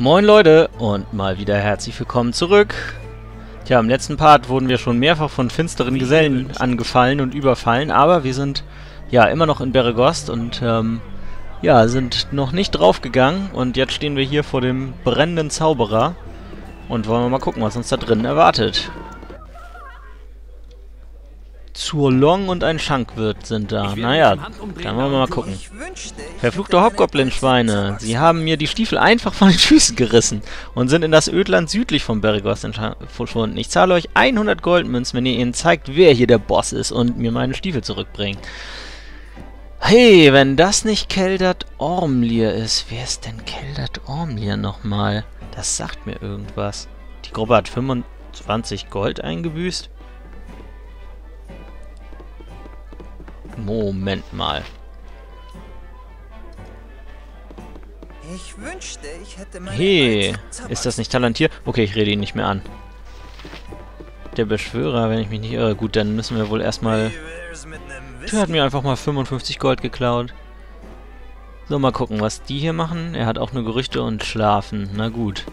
Moin Leute und mal wieder herzlich willkommen zurück. Tja, im letzten Part wurden wir schon mehrfach von finsteren Gesellen angefallen und überfallen, aber wir sind ja immer noch in Beregost und ja, sind noch nicht draufgegangen und jetzt stehen wir hier vor dem brennenden Zauberer und wollen wir mal gucken, was uns da drin erwartet. Zur Long und ein Schankwirt sind da. Naja, dann wollen wir mal gucken. Verfluchte Hobgoblin-Schweine. Sie haben mir die Stiefel einfach von den Füßen gerissen und sind in das Ödland südlich von Beregost verschwunden. Ich zahle euch 100 Goldmünzen, wenn ihr ihnen zeigt, wer hier der Boss ist und mir meine Stiefel zurückbringt. Hey, wenn das nicht Keldath Ormlyr ist. Wer ist denn Keldath Ormlyr nochmal? Das sagt mir irgendwas. Die Gruppe hat 25 Gold eingebüßt. Moment mal. Hey, ist das nicht talentiert? Okay, ich rede ihn nicht mehr an. Der Beschwörer, wenn ich mich nicht irre. Gut, dann müssen wir wohl erstmal... Der hat mir einfach mal 55 Gold geklaut. So, mal gucken, was die hier machen. Er hat auch nur Gerüchte und Schlafen. Na gut.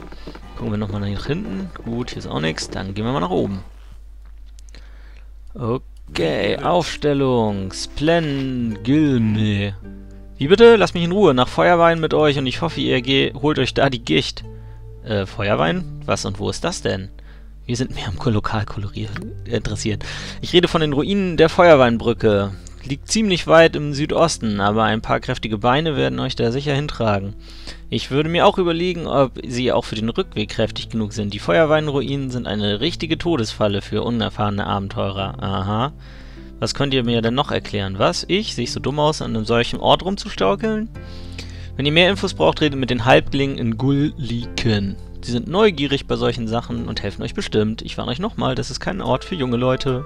Gucken wir nochmal nach hinten. Gut, hier ist auch nichts. Dann gehen wir mal nach oben. Okay. Okay, Aufstellung, Splengilme. Wie bitte? Lasst mich in Ruhe, nach Feuerwein mit euch und ich hoffe, ihr holt euch da die Gicht. Feuerwein? Was und wo ist das denn? Wir sind mehr am lokal interessiert. Ich rede von den Ruinen der Feuerweinbrücke. Liegt ziemlich weit im Südosten, aber ein paar kräftige Beine werden euch da sicher hintragen. Ich würde mir auch überlegen, ob sie auch für den Rückweg kräftig genug sind. Die Feuerweinruinen sind eine richtige Todesfalle für unerfahrene Abenteurer. Aha. Was könnt ihr mir denn noch erklären? Was? Ich? Sehe ich so dumm aus, an einem solchen Ort rumzustaukeln? Wenn ihr mehr Infos braucht, redet mit den Halblingen in Gulliken. Sie sind neugierig bei solchen Sachen und helfen euch bestimmt. Ich warne euch nochmal, das ist kein Ort für junge Leute.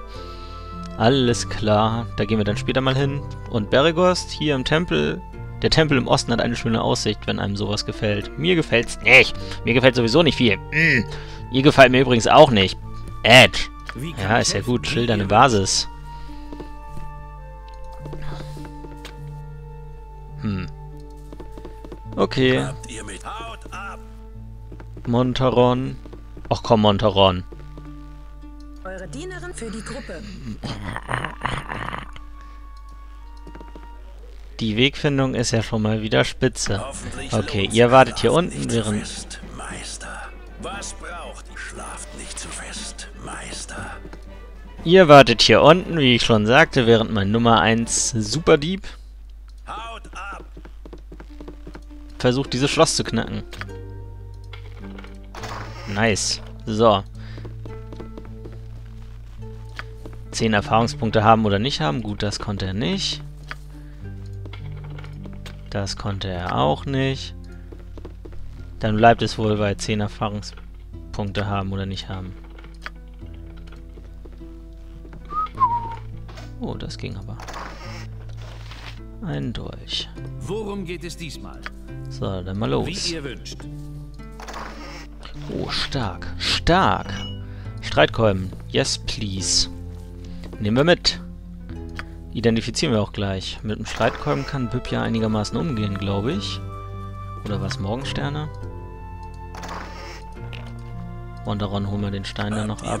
Alles klar, da gehen wir dann später mal hin. Und Beregost, hier im Tempel. Der Tempel im Osten hat eine schöne Aussicht, wenn einem sowas gefällt. Mir gefällt's nicht. Mir gefällt sowieso nicht viel. Ihr gefällt mir übrigens auch nicht. Edge. Ja, ist ja gut. Schilderne Basis. Okay. Montaron. Ach komm, Montaron. Eure Dienerin für die Gruppe. Die Wegfindung ist ja schon mal wieder spitze. Okay, ihr wartet hier unten, während... Ihr wartet hier unten, wie ich schon sagte, während mein Nummer 1 Superdieb versucht, dieses Schloss zu knacken. Nice. So. 10 Erfahrungspunkte haben oder nicht haben. Gut, das konnte er nicht. Das konnte er auch nicht. Dann bleibt es wohl bei 10 Erfahrungspunkte haben oder nicht haben. Oh, das ging aber. Ein Dolch. Worum geht es diesmal? So, dann mal los. Wie ihr wünscht. Oh, stark. Stark. Streitkolben. Yes, please. Nehmen wir mit. Identifizieren wir auch gleich. Mit dem Streitkolben kann Bib ja einigermaßen umgehen, glaube ich. Oder was? Morgensterne? Und daran holen wir den Stein dann noch ab.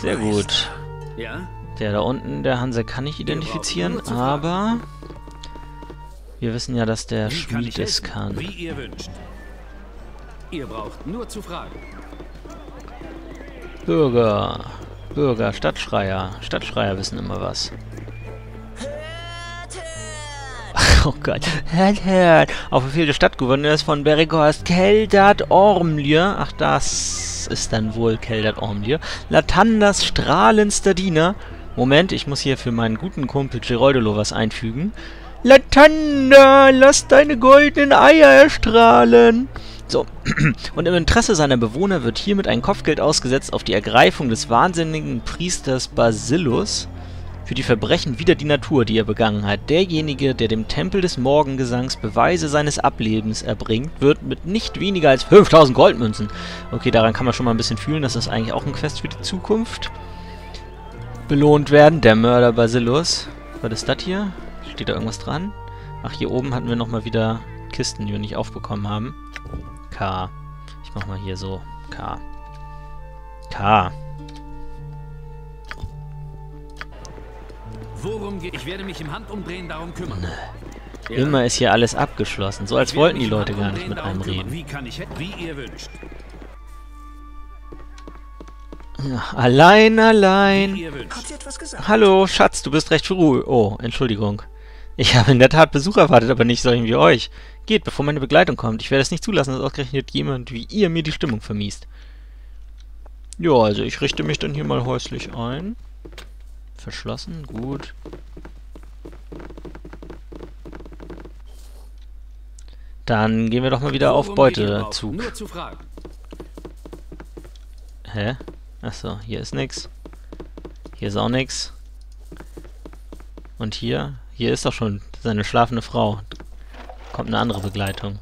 Sehr gut. Der da unten, der Hanse, kann ich identifizieren, aber... Wir wissen ja, dass der Schmied es kann. Wie ihr wünscht. Ihr braucht nur zu fragen. Bürger, Stadtschreier. Stadtschreier wissen immer was. Oh Gott. Hört. Auf Befehl des Stadtgouverneurs von Beregost, Keldath Ormlyr. Ach, das ist dann wohl Keldath Ormlyr. Latandas strahlendster Diener. Moment, ich muss hier für meinen guten Kumpel Geroldolo was einfügen. Latanda, lass deine goldenen Eier erstrahlen. So, und im Interesse seiner Bewohner wird hiermit ein Kopfgeld ausgesetzt auf die Ergreifung des wahnsinnigen Priesters Basilus für die Verbrechen wider die Natur, die er begangen hat. Derjenige, der dem Tempel des Morgengesangs Beweise seines Ablebens erbringt, wird mit nicht weniger als 5000 Goldmünzen. Okay, daran kann man schon mal ein bisschen fühlen, dass das eigentlich auch ein Quest für die Zukunft belohnt werden. Der Mörder Basilus. Was ist das hier? Steht da irgendwas dran? Ach, hier oben hatten wir nochmal wieder Kisten, die wir nicht aufbekommen haben. K. Ich mach mal hier so. K. K. Worum geht? Ich werde mich im Handumdrehen darum kümmern. Ja. Immer ist hier alles abgeschlossen. So als wollten die Leute gar nicht mit einem reden. Wie kann ich, wie ihr wünscht. Ach, allein, allein. Wie ihr wünscht. Habt ihr etwas gesagt? Hallo, Schatz, du bist recht für Ruhe. Oh, Entschuldigung. Ich habe in der Tat Besuch erwartet, aber nicht solchen wie euch. Geht, bevor meine Begleitung kommt. Ich werde es nicht zulassen, dass ausgerechnet jemand wie ihr mir die Stimmung vermiest. Ja, also ich richte mich dann hier mal häuslich ein. Verschlossen, gut. Dann gehen wir doch mal wieder auf Beutezug. Hä? Achso, hier ist nix. Hier ist auch nix. Und hier? Hier ist doch schon seine schlafende Frau. Kommt eine andere Begleitung.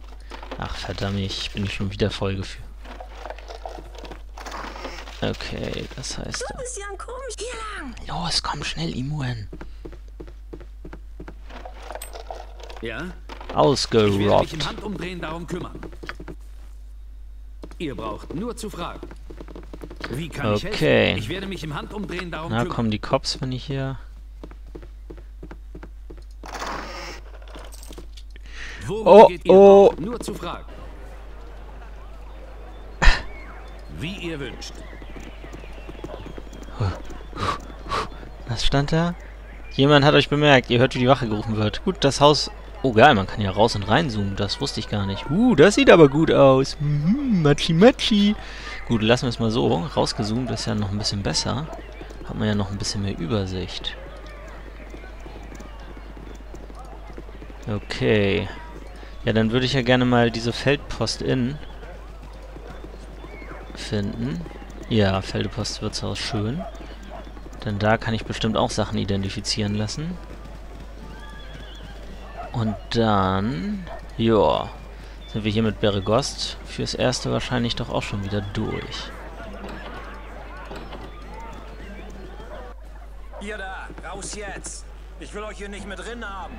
Ach verdammt, ich bin schon wieder voll gefühlt. Okay, das heißt... Du bist ja ein komisch. Hier lang. Los, komm schnell, Imoen. Ja? Ausgerobbt. Ich werde mich im Handumdrehen darum kümmern. Ihr braucht nur zu fragen. Wie kann ich helfen? Ich werde mich im Handumdrehen darum kümmern. Na, kommen die Cops, wenn ich hier... Oh, nur zu fragen. Wie ihr wünscht. Was stand da? Jemand hat euch bemerkt. Ihr hört, wie die Wache gerufen wird. Gut, das Haus... Oh, geil, man kann ja raus und reinzoomen. Das wusste ich gar nicht. Das sieht aber gut aus. Matschi, matschi. Gut, lassen wir es mal so. Rausgezoomt ist ja noch ein bisschen besser. Hat man ja noch ein bisschen mehr Übersicht. Okay. Ja, dann würde ich ja gerne mal diese Feldpost in... finden. Ja, Feldepost Wirtshaus, schön. Denn da kann ich bestimmt auch Sachen identifizieren lassen. Und dann... Ja. Sind wir hier mit Beregost fürs Erste wahrscheinlich doch auch schon wieder durch. Ihr da, raus jetzt! Ich will euch hier nicht mit drin haben!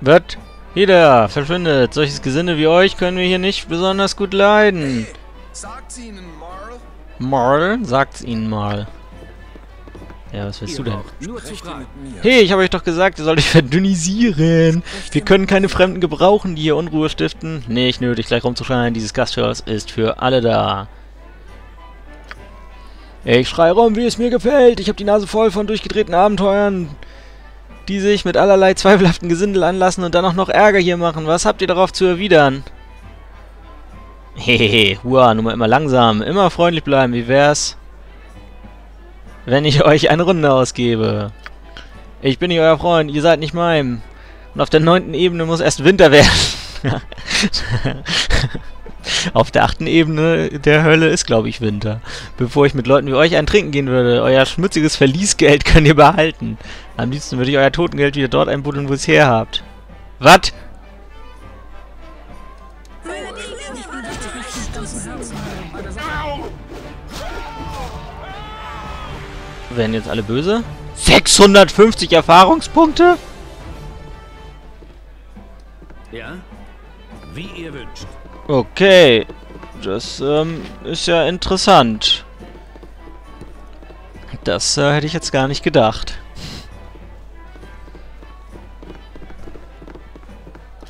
Wird? Jeder, verschwindet! Solches Gesinde wie euch können wir hier nicht besonders gut leiden! Hey. Sagt's ihnen mal. Sagt's ihnen mal. Ja, was willst du denn? Hey, ich habe euch doch gesagt, ihr sollt euch verdünnisieren. Wir können keine Fremden gebrauchen, die hier Unruhe stiften. Nicht nötig, gleich rumzuschreien. Dieses Gasthaus ist für alle da. Ich schreie rum, wie es mir gefällt. Ich habe die Nase voll von durchgedrehten Abenteuern, die sich mit allerlei zweifelhaften Gesindel anlassen und dann auch noch Ärger hier machen. Was habt ihr darauf zu erwidern? Hehehe, hua, nur mal immer langsam, immer freundlich bleiben, wie wär's, wenn ich euch eine Runde ausgebe? Ich bin nicht euer Freund, ihr seid nicht mein. Und auf der 9. Ebene muss erst Winter werden. Auf der 8. Ebene der Hölle ist, glaube ich, Winter. Bevor ich mit Leuten wie euch ein Trinken gehen würde, euer schmutziges Verliesgeld könnt ihr behalten. Am liebsten würde ich euer Totengeld wieder dort einbuddeln, wo ihr es her habt. Was? Werden jetzt alle böse? 650 Erfahrungspunkte? Ja, wie ihr wünscht. Okay, das ist ja interessant. Das hätte ich jetzt gar nicht gedacht.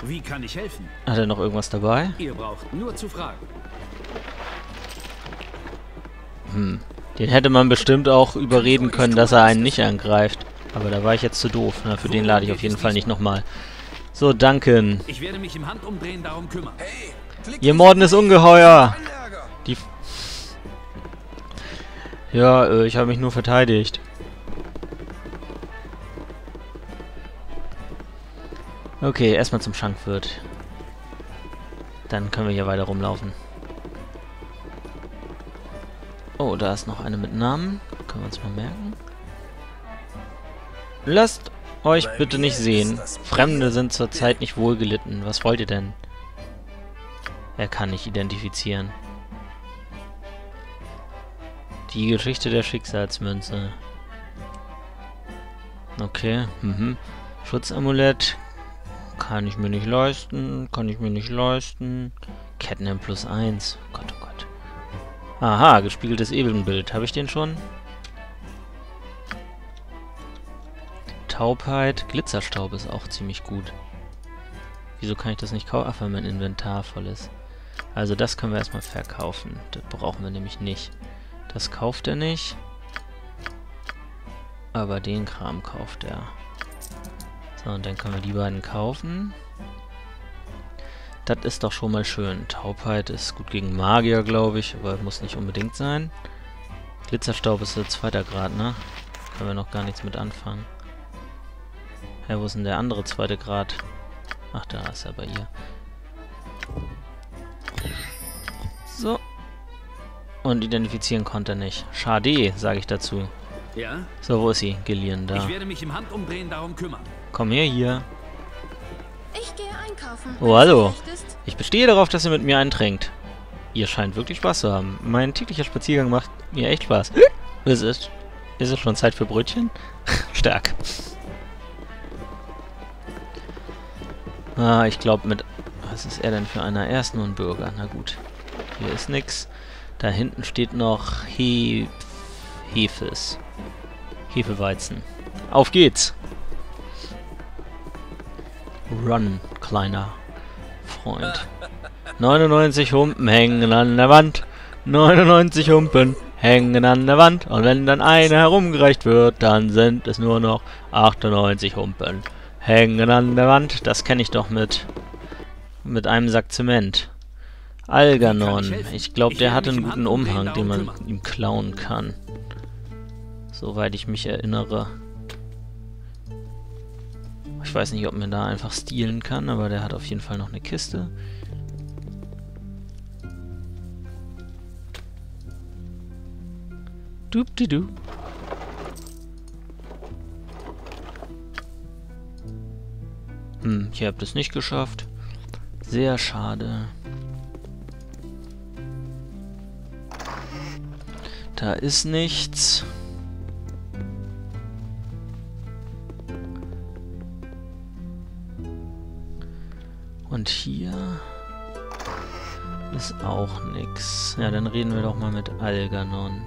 Wie kann ich helfen? Hat er noch irgendwas dabei? Ihr braucht nur zu fragen. Hm. Den hätte man bestimmt auch überreden können, dass er einen nicht angreift. Aber da war ich jetzt zu doof. Na, für den lade ich auf jeden Fall nicht nochmal. So, Duncan. Ich werde mich im Handumdrehen darum kümmern. Hey, ihr mordendes Ungeheuer! Die... Ja, ich habe mich nur verteidigt. Okay, erstmal zum Schankwirt. Dann können wir hier weiter rumlaufen. Oh, da ist noch eine mit Namen. Können wir uns mal merken. Lasst euch bitte nicht sehen. Fremde sind zurzeit nicht wohlgelitten. Was wollt ihr denn? Er kann nicht identifizieren. Die Geschichte der Schicksalsmünze. Okay, Schutzamulett. Kann ich mir nicht leisten, kann ich mir nicht leisten. Catnam plus 1. Gott, oh Gott. Aha, gespiegeltes Ebenbild. Habe ich den schon? Taubheit. Glitzerstaub ist auch ziemlich gut. Wieso kann ich das nicht kaufen? Ach, weil mein Inventar voll ist. Also das können wir erstmal verkaufen. Das brauchen wir nämlich nicht. Das kauft er nicht. Aber den Kram kauft er. So, und dann können wir die beiden kaufen. Das ist doch schon mal schön. Taubheit ist gut gegen Magier, glaube ich, aber muss nicht unbedingt sein. Glitzerstaub ist jetzt zweiter Grad, ne? Können wir noch gar nichts mit anfangen. Hä, wo ist denn der andere zweite Grad? Ach, da ist er bei ihr. So. Und identifizieren konnte er nicht. Schade, sage ich dazu. Ja? So, wo ist sie? Gillian, da. Ich werde mich im Handumdrehen darum kümmern. Komm her, hier. Ich gehe einkaufen. Oh, hallo. Ich bestehe darauf, dass ihr mit mir eintrinkt. Ihr scheint wirklich Spaß zu haben. Mein täglicher Spaziergang macht mir echt Spaß. Ist es schon Zeit für Brötchen? Stark. Ah, ich glaube mit... Was ist er denn für einer? Er ist nur ein Bürger. Na gut. Hier ist nix. Da hinten steht noch Hefes. Hefeweizen. Auf geht's! Run, kleiner Freund. 99 Humpen hängen an der Wand. 99 Humpen hängen an der Wand. Und wenn dann eine herumgereicht wird, dann sind es nur noch 98 Humpen hängen an der Wand. Das kenne ich doch mit einem Sack Zement. Algernon. Ich glaube, der hat einen guten Umhang, den man ihm klauen kann. Soweit ich mich erinnere. Ich weiß nicht, ob man da einfach stehlen kann, aber der hat auf jeden Fall noch eine Kiste. Dup-di-du. Ich habe das nicht geschafft. Sehr schade. Da ist nichts. Und hier ist auch nichts. Ja, dann reden wir doch mal mit Algernon.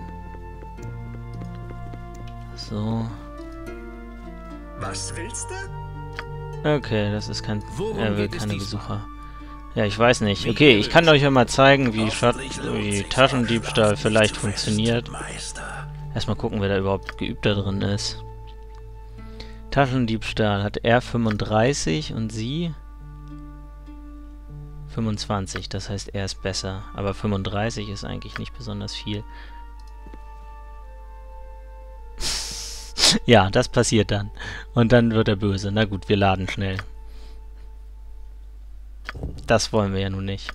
So. Was willst du? Okay, das ist kein... Er will keine Besucher. Ja, ich weiß nicht. Okay, ich kann euch ja mal zeigen, wie Taschendiebstahl vielleicht funktioniert. Erstmal gucken, wer da überhaupt geübt da drin ist. Taschendiebstahl hat er 35 und sie... 25, das heißt, er ist besser. Aber 35 ist eigentlich nicht besonders viel. Ja, das passiert dann. Und dann wird er böse. Na gut, wir laden schnell. Das wollen wir ja nun nicht.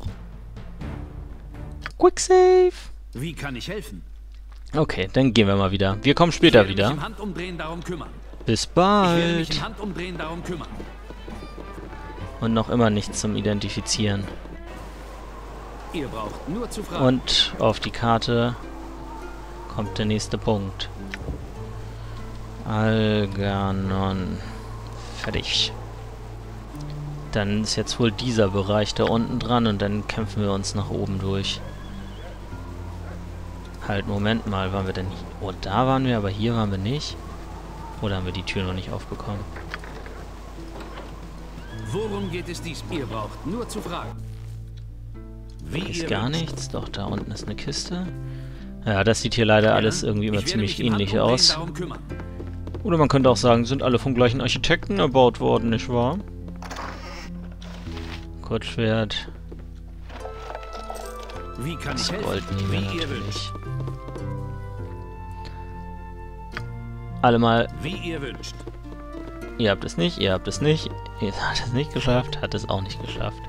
Quick Save! Wie kann ich helfen? Okay, dann gehen wir mal wieder. Wir kommen später wieder. Bis bald! Ich werde mich im Handumdrehen darum kümmern. Und noch immer nichts zum Identifizieren. Ihr braucht nur zu fragen. Und auf die Karte kommt der nächste Punkt. Algernon. Fertig. Dann ist jetzt wohl dieser Bereich da unten dran und dann kämpfen wir uns nach oben durch. Halt, Moment mal, waren wir denn nicht... Oh, da waren wir, aber hier waren wir nicht. Oder haben wir die Tür noch nicht aufbekommen? Worum geht es diesmal? Ihr braucht nur zu fragen. Wie ist gar nichts. Doch, da unten ist eine Kiste. Ja, das sieht hier leider alles irgendwie immer ziemlich ähnlich aus. Oder man könnte auch sagen, sind alle vom gleichen Architekten erbaut worden, nicht wahr? Kurzschwert. Wie kann das Gold nehmen wir natürlich. Alle mal... Wie ihr wünscht. Ihr habt es nicht, ihr habt es nicht, ihr habt es nicht geschafft, hat es auch nicht geschafft.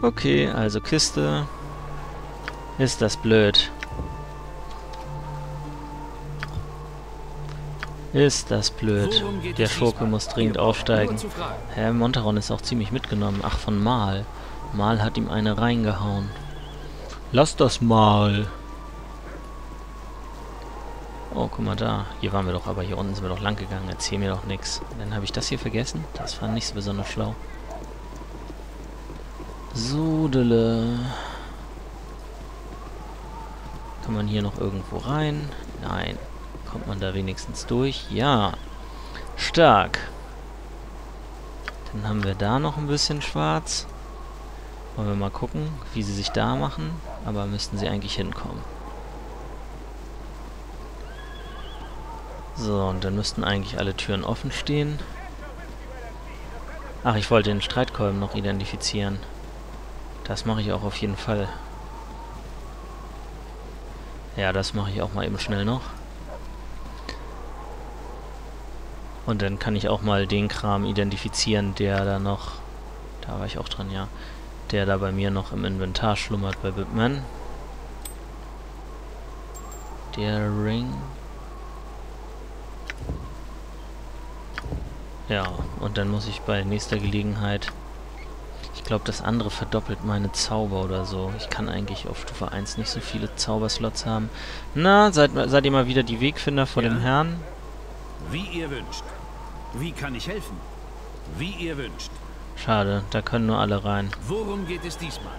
Okay, also Kiste. Ist das blöd. Ist das blöd. Der Schurke muss dringend aufsteigen. Herr Montaron ist auch ziemlich mitgenommen. Ach, von Mal. Mal hat ihm eine reingehauen. Lass das mal. Oh, guck mal da. Hier waren wir doch, aber hier unten sind wir doch lang gegangen. Erzähl mir doch nichts. Dann habe ich das hier vergessen. Das war nicht so besonders schlau. Sudele. Kann man hier noch irgendwo rein? Nein. Kommt man da wenigstens durch? Ja. Stark. Dann haben wir da noch ein bisschen schwarz. Wollen wir mal gucken, wie sie sich da machen. Aber müssten sie eigentlich hinkommen. So, und dann müssten eigentlich alle Türen offen stehen. Ach, ich wollte den Streitkolben noch identifizieren. Das mache ich auch auf jeden Fall. Ja, das mache ich auch mal eben schnell noch. Und dann kann ich auch mal den Kram identifizieren, der da noch... Da war ich auch dran, ja. Der da bei mir noch im Inventar schlummert bei Bitman. Der Ring. Ja, und dann muss ich bei nächster Gelegenheit... Ich glaube, das andere verdoppelt meine Zauber oder so. Ich kann eigentlich auf Stufe 1 nicht so viele Zauberslots haben. Na, seid ihr mal wieder die Wegfinder vor dem Herrn? Wie ihr wünscht. Wie kann ich helfen? Wie ihr wünscht. Schade, da können nur alle rein. Worum geht es diesmal?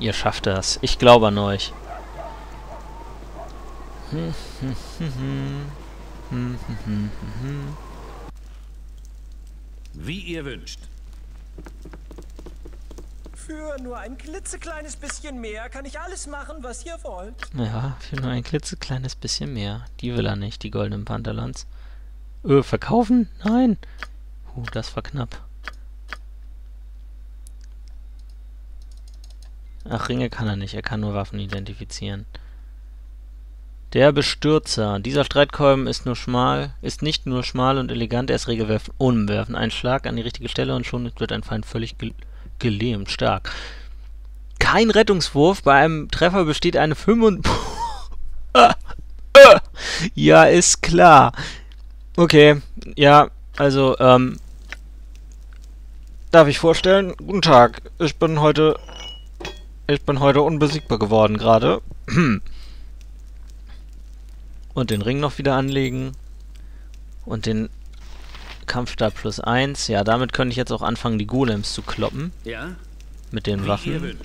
Ihr schafft das. Ich glaube an euch. Wie ihr wünscht. Für nur ein klitzekleines bisschen mehr kann ich alles machen, was ihr wollt. Ja, für nur ein klitzekleines bisschen mehr. Die will er nicht, die goldenen Pantherlands. Verkaufen? Nein. Das war knapp. Ach, Ringe kann er nicht. Er kann nur Waffen identifizieren. Der Bestürzer. Dieser Streitkolben ist nur schmal, ist nicht nur schmal und elegant, er ist regelwerfen, umwerfen. Ein Schlag an die richtige Stelle und schon wird ein Feind völlig gelähmt. Stark. Kein Rettungswurf. Bei einem Treffer besteht eine 5. Ja, ist klar. Okay, ja, also, darf ich vorstellen? Guten Tag, ich bin heute unbesiegbar geworden gerade. Und den Ring noch wieder anlegen. Und den Kampfstab +1. Ja, damit könnte ich jetzt auch anfangen, die Golems zu kloppen. Ja. Mit den Waffen.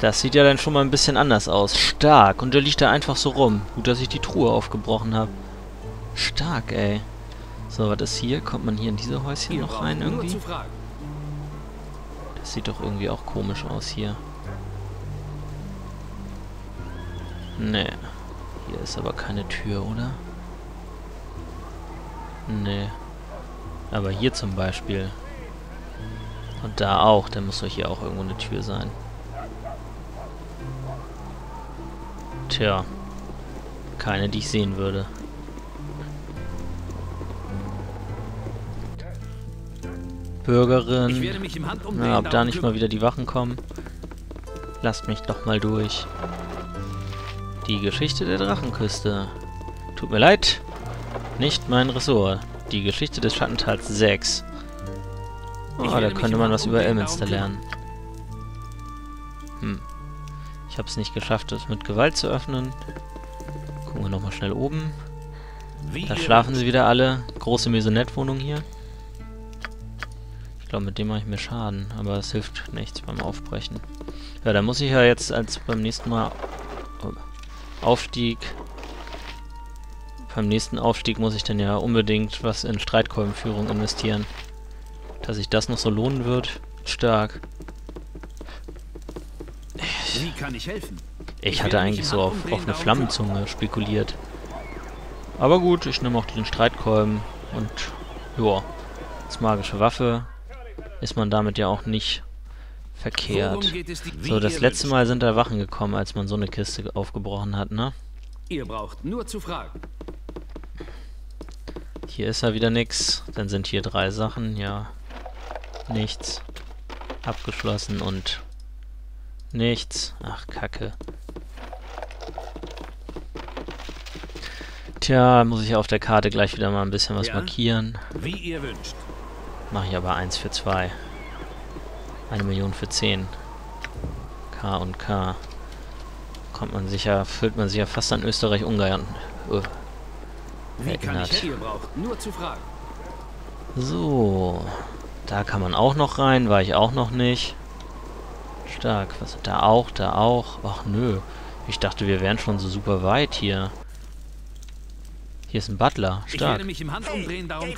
Das sieht ja dann schon mal ein bisschen anders aus. Stark, und der liegt da einfach so rum. Gut, dass ich die Truhe aufgebrochen habe. Stark, ey. So, was ist hier? Kommt man hier in diese Häuschen noch rein irgendwie? Das sieht doch irgendwie auch komisch aus hier. Nee. Hier ist aber keine Tür, oder? Nee. Aber hier zum Beispiel. Und da auch. Da muss doch hier auch irgendwo eine Tür sein. Tja. Keine, die ich sehen würde. Bürgerin. Ich werde mich im Hand umdrehen, na, ob da nicht mal wieder die Wachen kommen. Lasst mich doch mal durch. Die Geschichte der Drachenküste. Tut mir leid. Nicht mein Ressort. Die Geschichte des Schattentals 6. Oh, da könnte man was über Elminster lernen. Ich habe es nicht geschafft, das mit Gewalt zu öffnen. Gucken wir nochmal schnell oben. Da schlafen sie wieder alle. Große Maisonette-Wohnung hier. Ich glaube, mit dem mache ich mir Schaden, aber es hilft nichts beim Aufbrechen. Ja, da muss ich ja jetzt als beim nächsten Mal Aufstieg... Beim nächsten Aufstieg muss ich dann ja unbedingt was in Streitkolbenführung investieren. Dass sich das noch so lohnen wird, stark. Wie kann ich helfen? Ich hatte eigentlich so auf offene Flammenzunge spekuliert. Aber gut, ich nehme auch den Streitkolben und joa, als magische Waffe ist man damit ja auch nicht verkehrt. So, das letzte Mal sind da Wachen gekommen, als man so eine Kiste aufgebrochen hat, ne? Ihr braucht nur zu fragen. Hier ist ja wieder nix. Dann sind hier 3 Sachen, ja. Nichts. Abgeschlossen und nichts. Ach, Kacke. Tja, muss ich auf der Karte gleich wieder mal ein bisschen was markieren. Wie ihr wünscht. Mache ich aber 1 für 2. 1 Million für 10. K und K. Kommt man sicher, fühlt man sich ja fast an Österreich-Ungarn. Wie kann ich hier braucht, nur zu fragen. So. Da kann man auch noch rein, war ich auch noch nicht. Stark. Was hat da auch? Da auch? Ach nö. Ich dachte, wir wären schon so super weit hier. Hier ist ein Butler. Stark.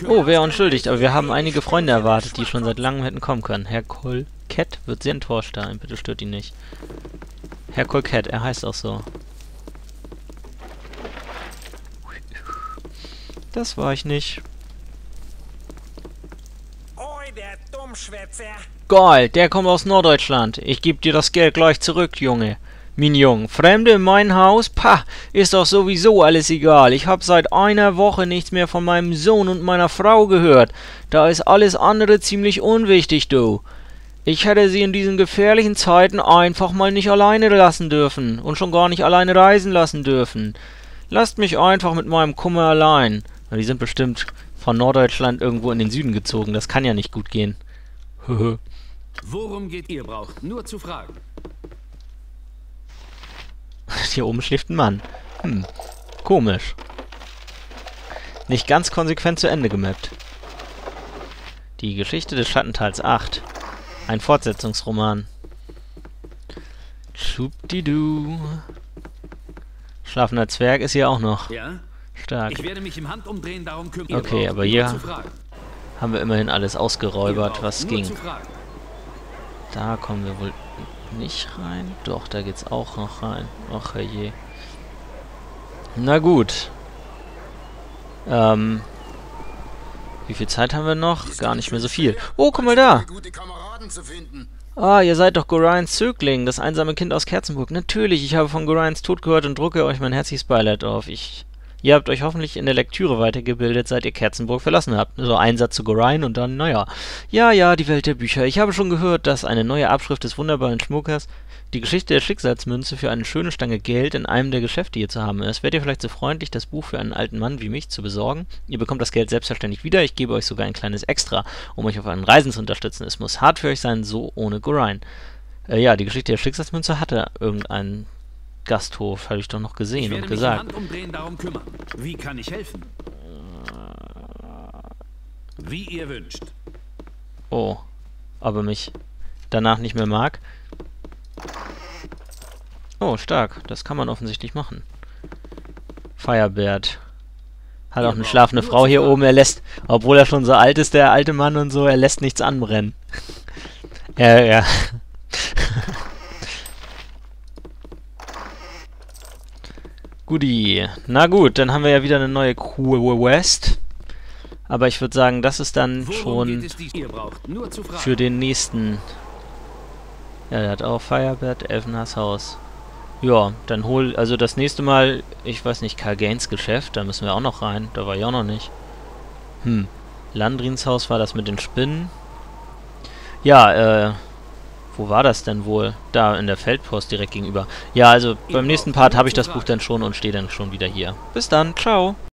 Oh, wer unschuldigt. Aber wir haben einige Freunde erwartet, die schon seit langem hätten kommen können. Herr Kolkett wird sehr enttäuscht sein. Bitte stört ihn nicht. Herr Kolkett, er heißt auch so. Das war ich nicht. Gold, der kommt aus Norddeutschland. Ich gebe dir das Geld gleich zurück, Junge. Mignon, Fremde in mein Haus? Pah, ist doch sowieso alles egal. Ich habe seit einer Woche nichts mehr von meinem Sohn und meiner Frau gehört. Da ist alles andere ziemlich unwichtig, du. Ich hätte sie in diesen gefährlichen Zeiten einfach mal nicht alleine lassen dürfen und schon gar nicht alleine reisen lassen dürfen. Lasst mich einfach mit meinem Kummer allein. Na, die sind bestimmt von Norddeutschland irgendwo in den Süden gezogen. Das kann ja nicht gut gehen. Worum geht ihr, braucht nur zu fragen. Hier oben schläft ein Mann. Hm, komisch. Nicht ganz konsequent zu Ende gemappt. Die Geschichte des Schattentals 8. Ein Fortsetzungsroman. Schubdidu. Schlafender Zwerg ist hier auch noch. Ja? Stark. Ich werde mich im Handumdrehen darum kümmern. Okay, aber hier haben wir immerhin alles ausgeräubert, was ging. Da kommen wir wohl nicht rein. Doch, da geht's auch noch rein. Ach je. Na gut. Wie viel Zeit haben wir noch? Gar nicht mehr so viel. Oh, guck mal da! Ah, ihr seid doch Gorines Zögling, das einsame Kind aus Kerzenburg. Natürlich, ich habe von Gorines Tod gehört und drucke euch mein herzliches Beileid auf. Ihr habt euch hoffentlich in der Lektüre weitergebildet, seit ihr Kerzenburg verlassen habt. So ein Satz zu Gorine und dann, naja. Ja, ja, die Welt der Bücher. Ich habe schon gehört, dass eine neue Abschrift des wunderbaren Schmuckers die Geschichte der Schicksalsmünze für eine schöne Stange Geld in einem der Geschäfte hier zu haben ist. Wärt ihr vielleicht so freundlich, das Buch für einen alten Mann wie mich zu besorgen? Ihr bekommt das Geld selbstverständlich wieder. Ich gebe euch sogar ein kleines Extra, um euch auf euren Reisen zu unterstützen. Es muss hart für euch sein, so ohne Gorine. Ja, die Geschichte der Schicksalsmünze hatte irgendeinen Gasthof, habe ich doch noch gesehen und gesagt. Wie kann ich helfen? Wie ihr wünscht. Oh, aber mich danach nicht mehr mag. Oh, stark. Das kann man offensichtlich machen. Firebead. Hat auch eine schlafende Frau hier oben. Er lässt, obwohl er schon so alt ist, der alte Mann und so, er lässt nichts anbrennen. Ja. Guti. Na gut, dann haben wir ja wieder eine neue Quest. Aber ich würde sagen, das ist dann schon für den nächsten. Ja, der hat auch Firebead Elfenhaars Haus. Ja, dann hol. Also das nächste Mal, ich weiß nicht, Karl Gaines Geschäft, da müssen wir auch noch rein. Da war ich auch noch nicht. Landrins Haus war das mit den Spinnen. Ja, wo war das denn wohl? Da, in der Feldpost direkt gegenüber. Ja, also beim nächsten Part habe ich das Buch dann schon und stehe dann schon wieder hier. Bis dann, ciao!